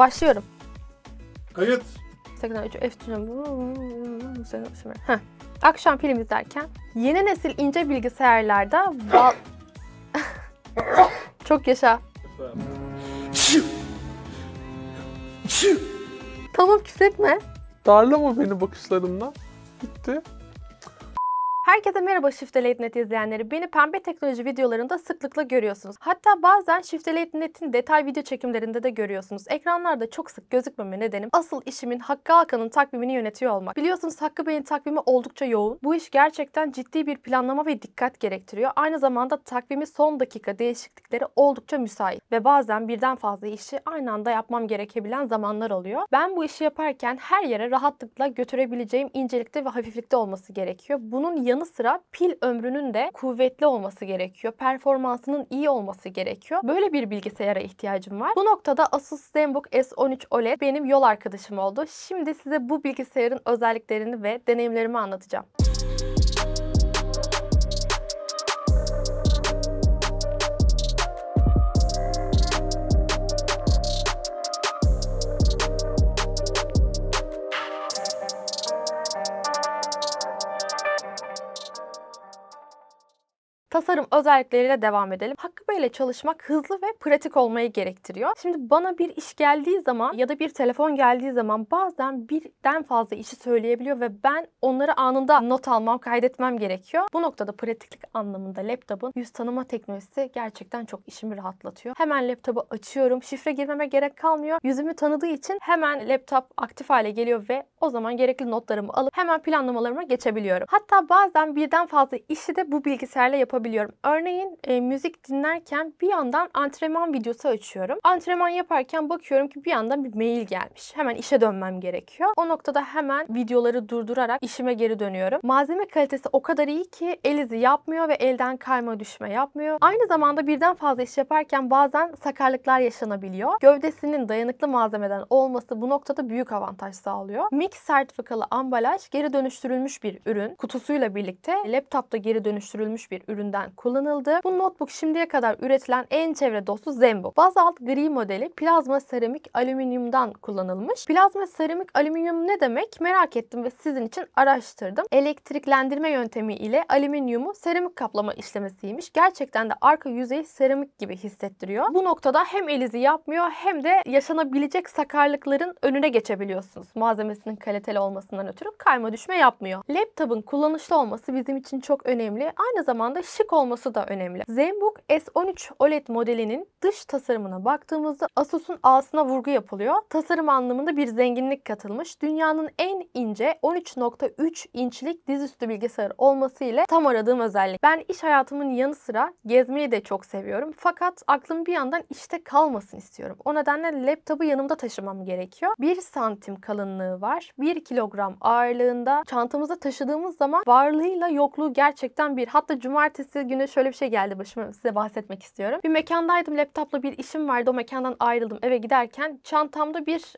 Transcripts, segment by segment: Başlıyorum. Kayıt. 83 F tuşuna. Akşam film izlerken yeni nesil ince bilgisayarlarda çok yaşa. Tamam, küfretme. Darlama beni bakışlarımla. Bitti. Herkese merhaba ShiftDelete.Net izleyenleri. Beni pembe teknoloji videolarında sıklıkla görüyorsunuz. Hatta bazen ShiftDelete.Net'in detay video çekimlerinde de görüyorsunuz. Ekranlarda çok sık gözükmeme nedenim asıl işimin Hakkı Alkan'ın takvimini yönetiyor olmak. Biliyorsunuz Hakkı Bey'in takvimi oldukça yoğun. Bu iş gerçekten ciddi bir planlama ve dikkat gerektiriyor. Aynı zamanda takvimi son dakika değişiklikleri oldukça müsait. Ve bazen birden fazla işi aynı anda yapmam gerekebilen zamanlar oluyor. Ben bu işi yaparken her yere rahatlıkla götürebileceğim incelikte ve hafiflikte olması gerekiyor. Bunun yanı sıra pil ömrünün de kuvvetli olması gerekiyor. Performansının iyi olması gerekiyor. Böyle bir bilgisayara ihtiyacım var. Bu noktada Asus Zenbook S13 OLED benim yol arkadaşım oldu. Şimdi size bu bilgisayarın özelliklerini ve deneyimlerimi anlatacağım. Tasarım özellikleriyle devam edelim. Hakkı Bey ile çalışmak hızlı ve pratik olmayı gerektiriyor. Şimdi bana bir iş geldiği zaman ya da bir telefon geldiği zaman bazen birden fazla işi söyleyebiliyor ve ben onları anında not almam, kaydetmem gerekiyor. Bu noktada pratiklik anlamında laptopun yüz tanıma teknolojisi gerçekten çok işimi rahatlatıyor. Hemen laptopu açıyorum. Şifre girmeme gerek kalmıyor. Yüzümü tanıdığı için hemen laptop aktif hale geliyor ve o zaman gerekli notlarımı alıp hemen planlamalarıma geçebiliyorum. Hatta bazen birden fazla işi de bu bilgisayarla yapabiliyorum. Örneğin müzik dinlerken bir yandan antrenman videosu açıyorum. Antrenman yaparken bakıyorum ki bir yandan bir mail gelmiş. Hemen işe dönmem gerekiyor. O noktada hemen videoları durdurarak işime geri dönüyorum. Malzeme kalitesi o kadar iyi ki el izi yapmıyor ve elden kayma düşme yapmıyor. Aynı zamanda birden fazla iş yaparken bazen sakarlıklar yaşanabiliyor. Gövdesinin dayanıklı malzemeden olması bu noktada büyük avantaj sağlıyor. MIX sertifikalı ambalaj geri dönüştürülmüş bir ürün. Kutusuyla birlikte laptopta geri dönüştürülmüş bir üründen kullanıldı. Bu notebook şimdiye kadar üretilen en çevre dostu Zenbook. Bazalt gri modeli plazma seramik alüminyumdan kullanılmış. Plazma seramik alüminyum ne demek merak ettim ve sizin için araştırdım. Elektriklendirme yöntemi ile alüminyumu seramik kaplama işlemesiymiş. Gerçekten de arka yüzeyi seramik gibi hissettiriyor. Bu noktada hem el izi yapmıyor hem de yaşanabilecek sakarlıkların önüne geçebiliyorsunuz. Malzemesinin kaliteli olmasından ötürü kayma düşme yapmıyor. Laptop'un kullanışlı olması bizim için çok önemli. Aynı zamanda şık olması da önemli. Zenbook S13 OLED modelinin dış tasarımına baktığımızda Asus'un A'sına vurgu yapılıyor. Tasarım anlamında bir zenginlik katılmış. Dünyanın en ince 13.3 inçlik dizüstü bilgisayar olması ile tam aradığım özellik. Ben iş hayatımın yanı sıra gezmeyi de çok seviyorum. Fakat aklım bir yandan işte kalmasın istiyorum. O nedenle laptopu yanımda taşımam gerekiyor. 1 santim kalınlığı var. 1 kilogram ağırlığında. Çantamızda taşıdığımız zaman varlığıyla yokluğu gerçekten bir. Hatta cumartesi günü şöyle bir şey geldi başıma, size bahsetmek istiyorum. Bir mekandaydım, laptopla bir işim vardı. O mekandan ayrıldım, eve giderken çantamda bir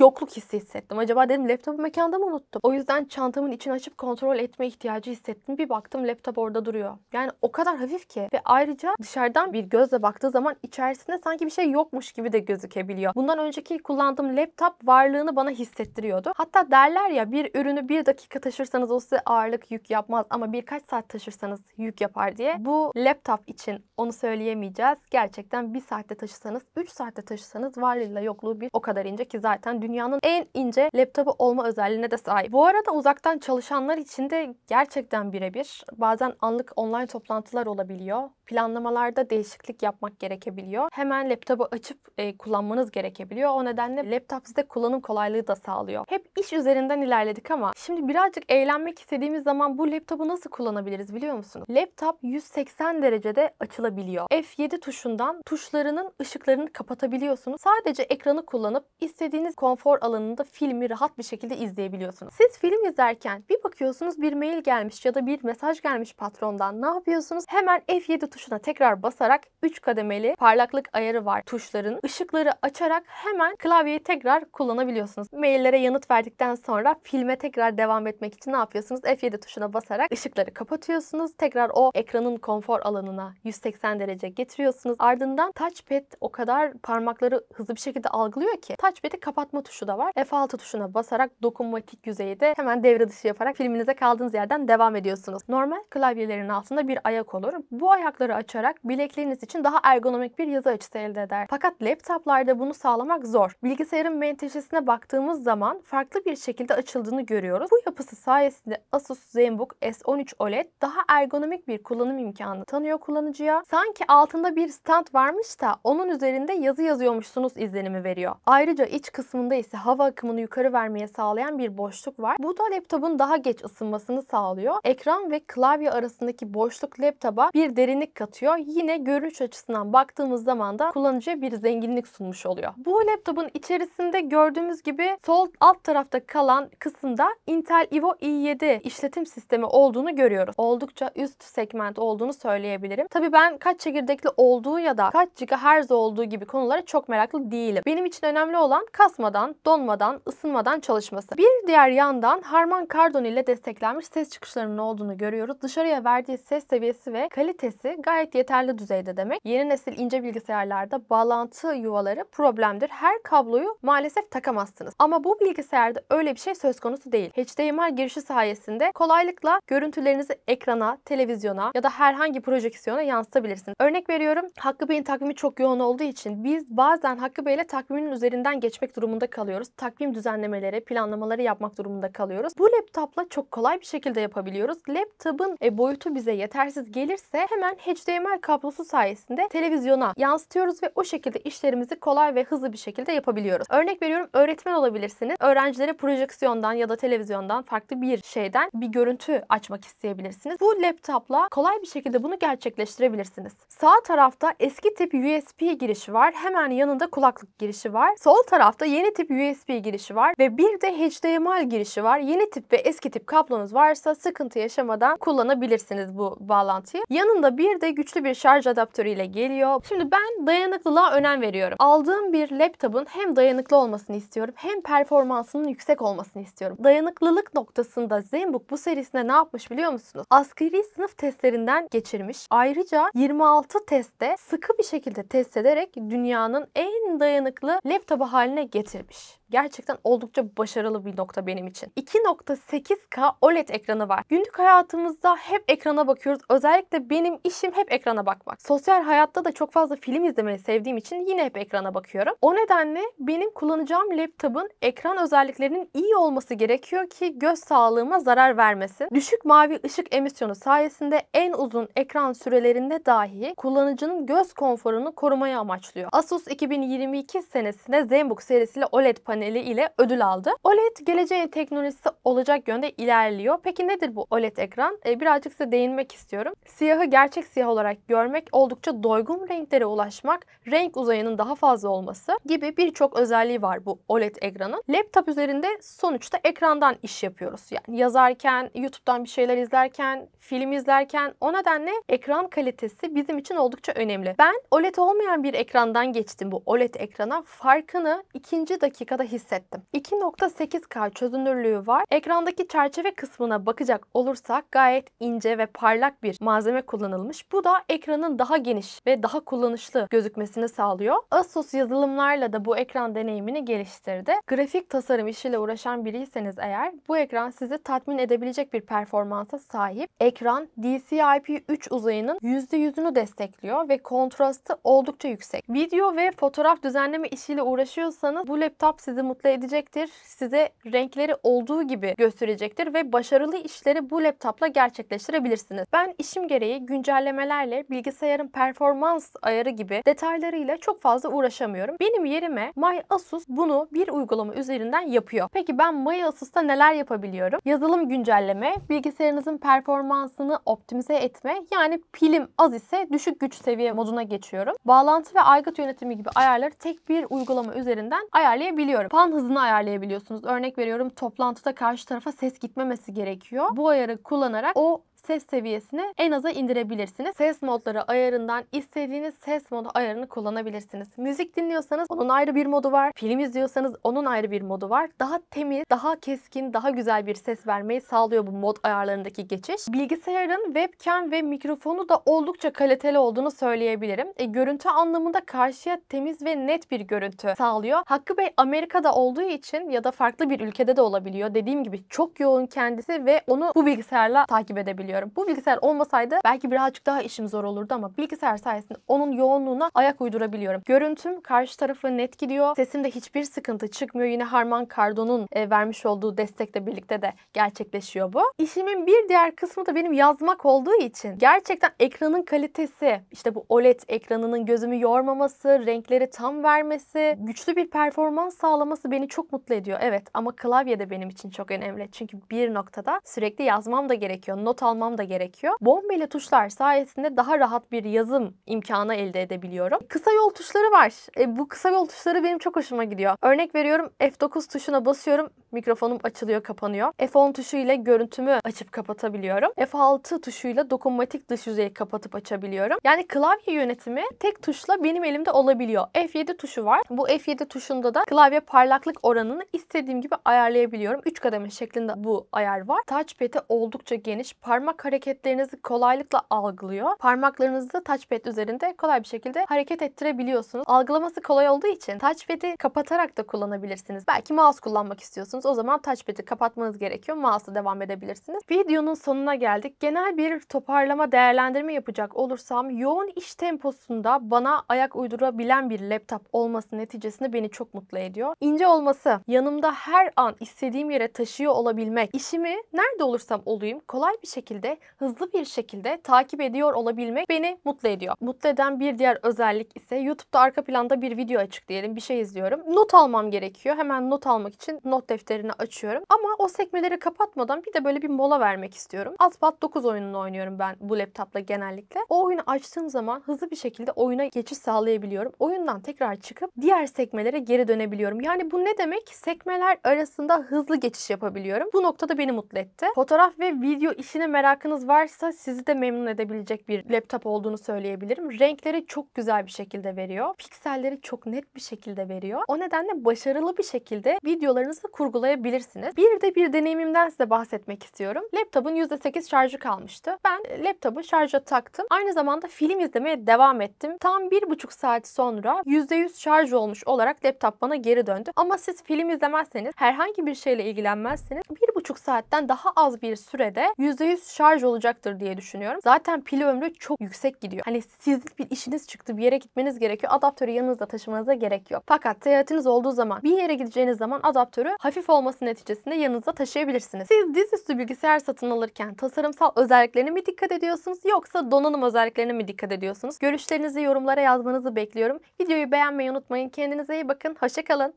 yokluk hissi hissettim. Acaba dedim laptopu mekanda mı unuttum? O yüzden çantamın içini açıp kontrol etme ihtiyacı hissettim. Bir baktım laptop orada duruyor. Yani o kadar hafif ki ve ayrıca dışarıdan bir gözle baktığı zaman içerisinde sanki bir şey yokmuş gibi de gözükebiliyor. Bundan önceki kullandığım laptop varlığını bana hissettiriyordu. Hatta derler ya, bir ürünü bir dakika taşırsanız o size ağırlık yük yapmaz ama birkaç saat taşırsanız yük yapar diye. Bu laptop için onu söyleyemeyeceğiz. Gerçekten 1 saatte taşısanız, 3 saatte taşısanız varlığıyla yokluğu bir o kadar ince ki zaten dünyanın en ince laptopu olma özelliğine de sahip. Bu arada uzaktan çalışanlar için de gerçekten birebir. Bazen anlık online toplantılar olabiliyor. Planlamalarda değişiklik yapmak gerekebiliyor. Hemen laptopu açıp kullanmanız gerekebiliyor. O nedenle laptop size kullanım kolaylığı da sağlıyor. Hep iş üzerinden ilerledik ama şimdi birazcık eğlenmek istediğimiz zaman bu laptopu nasıl kullanabiliriz biliyor musunuz? Laptop 180 derecede açılabiliyor. F7 tuşundan tuşlarının ışıklarını kapatabiliyorsunuz. Sadece ekranı kullanıp istediğiniz konfor alanında filmi rahat bir şekilde izleyebiliyorsunuz. Siz film izlerken bir bakıyorsunuz bir mail gelmiş ya da bir mesaj gelmiş patrondan. Ne yapıyorsunuz? Hemen F7 tuşuna tekrar basarak 3 kademeli parlaklık ayarı var tuşların. Işıkları açarak hemen klavyeyi tekrar kullanabiliyorsunuz. Maillere yanıt verdikten sonra filme tekrar devam etmek için ne yapıyorsunuz? F7 tuşuna basarak ışıkları kapatıyorsunuz. Tekrar o ekranın konfor alanına 180 derece getiriyorsunuz. Ardından touchpad o kadar parmakları hızlı bir şekilde algılıyor ki touchpad'i kapatma tuşu da var. F6 tuşuna basarak dokunmatik yüzeyi de hemen devre dışı yaparak filminize kaldığınız yerden devam ediyorsunuz. Normal klavyelerin altında bir ayak olur. Bu ayakları açarak bilekleriniz için daha ergonomik bir yazı açısı elde eder. Fakat laptoplarda bunu sağlamak zor. Bilgisayarın menteşesine baktığımız zaman farklı bir şekilde açıldığını görüyoruz. Bu yapısı sayesinde Asus Zenbook S13 OLED daha ergonomik bir kullanım imkanı tanıyor kullanıcıya. Sanki altında bir stand varmış da onun üzerinde yazı yazıyormuşsunuz izlenimi veriyor. Ayrıca iç kısmında ise hava akımını yukarı vermeye sağlayan bir boşluk var. Bu da laptopun daha geç ısınmasını sağlıyor. Ekran ve klavye arasındaki boşluk laptopa bir derinlik katıyor. Yine görünüş açısından baktığımız zaman da kullanıcıya bir zenginlik sunmuş oluyor. Bu laptopun içerisinde gördüğümüz gibi sol alt tarafta kalan kısımda Intel Evo i7 işletim sistemi olduğunu görüyoruz. Oldukça üst segment olduğunu söyleyebilirim. Tabii ben kaç çekirdekli olduğu ya da kaç GHz olduğu gibi konulara çok meraklı değilim. Benim için önemli olan kasmadan, donmadan, ısınmadan çalışması. Bir diğer yandan Harman Kardon ile desteklenmiş ses çıkışlarının olduğunu görüyoruz. Dışarıya verdiği ses seviyesi ve kalitesi gayet yeterli düzeyde demek. Yeni nesil ince bilgisayarlarda bağlantı yuvaları problemdir. Her kabloyu maalesef takamazsınız. Ama bu bilgisayarda öyle bir şey söz konusu değil. HDMI girişi sayesinde kolaylıkla görüntülerinizi ekrana, televizyona ya da herhangi projeksiyona yansıtabilirsiniz. Örnek veriyorum, Hakkı Bey'in takvimi çok yoğun olduğu için biz bazen Hakkı Bey ile takviminin üzerinden geçmek durumunda kalıyoruz. Takvim düzenlemeleri, planlamaları yapmak durumunda kalıyoruz. Bu laptopla çok kolay bir şekilde yapabiliyoruz. Laptopun boyutu bize yetersiz gelirse hemen HDMI kablosu sayesinde televizyona yansıtıyoruz ve o şekilde işlerimizi kolay ve hızlı bir şekilde yapabiliyoruz. Örnek veriyorum, öğretmen olabilirsiniz. Öğrencilere projeksiyondan ya da televizyondan farklı bir şeyden bir görüntü açmak isteyebilirsiniz. Bu laptopla kolay bir şekilde bunu gerçekleştirebilirsiniz. Sağ tarafta eski tip USB girişi var. Hemen yanında kulaklık girişi var. Sol tarafta yeni tip USB girişi var ve bir de HDMI girişi var. Yeni tip ve eski tip kablonuz varsa sıkıntı yaşamadan kullanabilirsiniz bu bağlantıyı. Yanında bir de güçlü bir şarj adaptörü ile geliyor. Şimdi ben dayanıklılığa önem veriyorum. Aldığım bir laptopun hem dayanıklı olmasını istiyorum hem performansının yüksek olmasını istiyorum. Dayanıklılık noktasında Zenbook bu serisinde ne yapmış biliyor musunuz? Asgari sınıf testlerinden geçirmiş. Ayrıca 26 testte sıkı bir şekilde test ederek dünyanın en dayanıklı laptopu haline getirmiş. Gerçekten oldukça başarılı bir nokta benim için. 2.8K OLED ekranı var. Günlük hayatımızda hep ekrana bakıyoruz. Özellikle benim işim hep ekrana bakmak. Sosyal hayatta da çok fazla film izlemeyi sevdiğim için yine hep ekrana bakıyorum. O nedenle benim kullanacağım laptopun ekran özelliklerinin iyi olması gerekiyor ki göz sağlığıma zarar vermesin. Düşük mavi ışık emisyonu sayesinde en uzun ekran sürelerinde dahi kullanıcının göz konforunu korumayı amaçlıyor. Asus 2022 senesinde Zenbook serisiyle OLED paneli ile ödül aldı. OLED geleceğin teknolojisi olacak yönde ilerliyor. Peki nedir bu OLED ekran? Birazcık size değinmek istiyorum. Siyahı gerçek siyah olarak görmek, oldukça doygun renklere ulaşmak, renk uzayının daha fazla olması gibi birçok özelliği var bu OLED ekranın. Laptop üzerinde sonuçta ekrandan iş yapıyoruz. Yani yazarken, YouTube'dan bir şeyler izlerken, film izlerken, o nedenle ekran kalitesi bizim için oldukça önemli. Ben OLED olmayan bir ekrandan geçtim bu OLED ekrana. Farkını 2. dakikada hissettim. 2.8K çözünürlüğü var. Ekrandaki çerçeve kısmına bakacak olursak gayet ince ve parlak bir malzeme kullanılmış. Bu da ekranın daha geniş ve daha kullanışlı gözükmesini sağlıyor. Asus yazılımlarla da bu ekran deneyimini geliştirdi. Grafik tasarım işiyle uğraşan biriyseniz eğer bu ekran sizi tatmin edebilecek bir performansa sahip. Ekran DCI-P3 uzayının %100'ünü destekliyor ve kontrastı oldukça yüksek. Video ve fotoğraf düzenleme işiyle uğraşıyorsanız bu laptop sizi mutlu edecektir. Size renkleri olduğu gibi gösterecektir ve başarılı işleri bu laptopla gerçekleştirebilirsiniz. Ben işim gereği güncellemelerle bilgisayarın performans ayarı gibi detaylarıyla çok fazla uğraşamıyorum. Benim yerime MyAsus bunu bir uygulama üzerinden yapıyor. Peki ben MyAsus'ta neler yapabiliyorum? Yazılım güncelleme, bilgisayarınızın performansını optimize etme, yani pilim az ise düşük güç seviye moduna geçiyorum. Bağlantı ve aygıt yönetimi gibi ayarları tek bir uygulama üzerinden ayarlayabiliyorum. Fan hızını ayarlayabiliyorsunuz. Örnek veriyorum, toplantıda karşı tarafa ses gitmemesi gerekiyor. Bu ayarı kullanarak o ses seviyesini en aza indirebilirsiniz. Ses modları ayarından istediğiniz ses modu ayarını kullanabilirsiniz. Müzik dinliyorsanız onun ayrı bir modu var. Film izliyorsanız onun ayrı bir modu var. Daha temiz, daha keskin, daha güzel bir ses vermeyi sağlıyor bu mod ayarlarındaki geçiş. Bilgisayarın webcam ve mikrofonu da oldukça kaliteli olduğunu söyleyebilirim. Görüntü anlamında karşıya temiz ve net bir görüntü sağlıyor. Hakkı Bey Amerika'da olduğu için ya da farklı bir ülkede de olabiliyor. Dediğim gibi çok yoğun kendisi ve onu bu bilgisayarla takip edebiliyorum. Bu bilgisayar olmasaydı belki birazcık daha işim zor olurdu ama bilgisayar sayesinde onun yoğunluğuna ayak uydurabiliyorum. Görüntüm karşı tarafı net gidiyor. Sesimde hiçbir sıkıntı çıkmıyor. Yine Harman Kardon'un vermiş olduğu destekle birlikte de gerçekleşiyor bu. İşimin bir diğer kısmı da benim yazmak olduğu için gerçekten ekranın kalitesi, işte bu OLED ekranının gözümü yormaması, renkleri tam vermesi, güçlü bir performans sağlaması beni çok mutlu ediyor. Evet ama klavye de benim için çok önemli. Çünkü bir noktada sürekli yazmam da gerekiyor, not almam da gerekiyor. Bombeli tuşlar sayesinde daha rahat bir yazım imkanı elde edebiliyorum. Kısa yol tuşları var. Bu kısa yol tuşları benim çok hoşuma gidiyor. Örnek veriyorum, F9 tuşuna basıyorum, mikrofonum açılıyor, kapanıyor. F10 tuşu ile görüntümü açıp kapatabiliyorum. F6 tuşuyla dokunmatik dış yüzeyi kapatıp açabiliyorum. Yani klavye yönetimi tek tuşla benim elimde olabiliyor. F7 tuşu var. Bu F7 tuşunda da klavye parlaklık oranını istediğim gibi ayarlayabiliyorum. 3 kademe şeklinde bu ayar var. Touchpad'i oldukça geniş. Parmak hareketlerinizi kolaylıkla algılıyor. Parmaklarınızı touchpad üzerinde kolay bir şekilde hareket ettirebiliyorsunuz. Algılaması kolay olduğu için touchpad'i kapatarak da kullanabilirsiniz. Belki mouse kullanmak istiyorsunuz. O zaman touchpad'i kapatmanız gerekiyor. Mouse'a devam edebilirsiniz. Videonun sonuna geldik. Genel bir toparlama, değerlendirme yapacak olursam yoğun iş temposunda bana ayak uydurabilen bir laptop olması neticesinde beni çok mutlu ediyor. İnce olması, yanımda her an istediğim yere taşıyor olabilmek, işimi nerede olursam olayım kolay bir şekilde, hızlı bir şekilde takip ediyor olabilmek beni mutlu ediyor. Mutlu eden bir diğer özellik ise YouTube'da arka planda bir video açık diyelim, bir şey izliyorum. Not almam gerekiyor. Hemen not almak için not defterini açıyorum. Ama o sekmeleri kapatmadan bir de böyle bir mola vermek istiyorum. Asphalt 9 oyununu oynuyorum ben bu laptopla genellikle. O oyunu açtığım zaman hızlı bir şekilde oyuna geçiş sağlayabiliyorum. Oyundan tekrar çıkıp diğer sekmelere geri dönebiliyorum. Yani bu ne demek? Sekmeler arasında hızlı geçiş yapabiliyorum. Bu noktada beni mutlu etti. Fotoğraf ve video işine merakınız varsa sizi de memnun edebilecek bir laptop olduğunu söyleyebilirim. Renkleri çok güzel bir şekilde veriyor. Pikselleri çok net bir şekilde veriyor. O nedenle başarılı bir şekilde videolarınızı kurgulayabilirsiniz. Bir de bir deneyimimden size bahsetmek istiyorum. Laptopun %8 şarjı kalmıştı. Ben laptopu şarja taktım. Aynı zamanda film izlemeye devam ettim. Tam 1,5 saat sonra %100 şarj olmuş olarak laptop bana geri döndü. Ama siz film izlemezseniz, herhangi bir şeyle ilgilenmezseniz 1,5 saatten daha az bir sürede %100 şarj olacaktır diye düşünüyorum. Zaten pil ömrü çok yüksek gidiyor. Hani sizlik bir işiniz çıktı, bir yere gitmeniz gerekiyor. Adaptörü yanınızda taşımanıza gerek yok. Fakat seyahatiniz olduğu zaman, bir yere gideceğiniz zaman adaptörü hafif olması neticesinde yanınızda taşıyabilirsiniz. Siz dizüstü bilgisayar satın alırken tasarımsal özelliklerine mi dikkat ediyorsunuz yoksa donanım özelliklerine mi dikkat ediyorsunuz? Görüşlerinizi yorumlara yazmanızı bekliyorum. Videoyu beğenmeyi unutmayın. Kendinize iyi bakın. Hoşça kalın.